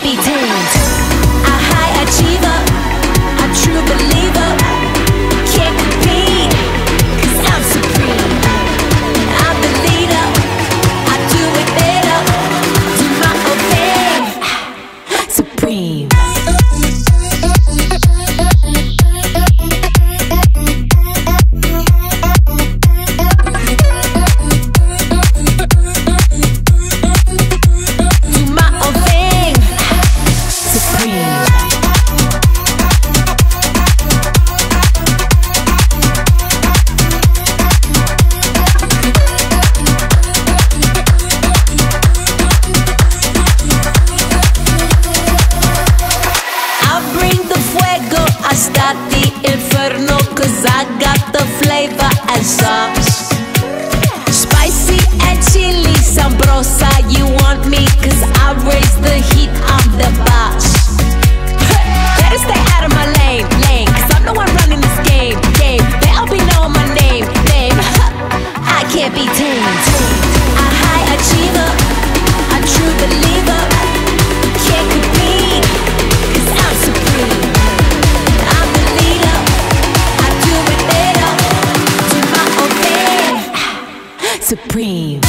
can't be tamed. A high achiever, a true believer, can't compete, 'cause I'm supreme. I'm the leader, I do it better, do my own thing, supreme. I got the flavor and sauce, spicy and chili, sambrosa. You want me, 'cause I raise the heat, I'm the boss. Better stay out of my lane, 'cause I'm the one running this game. There'll be no my name. I can't be tamed. A high achiever, a true believer, can't compete, 'cause I'm supreme. Supreme.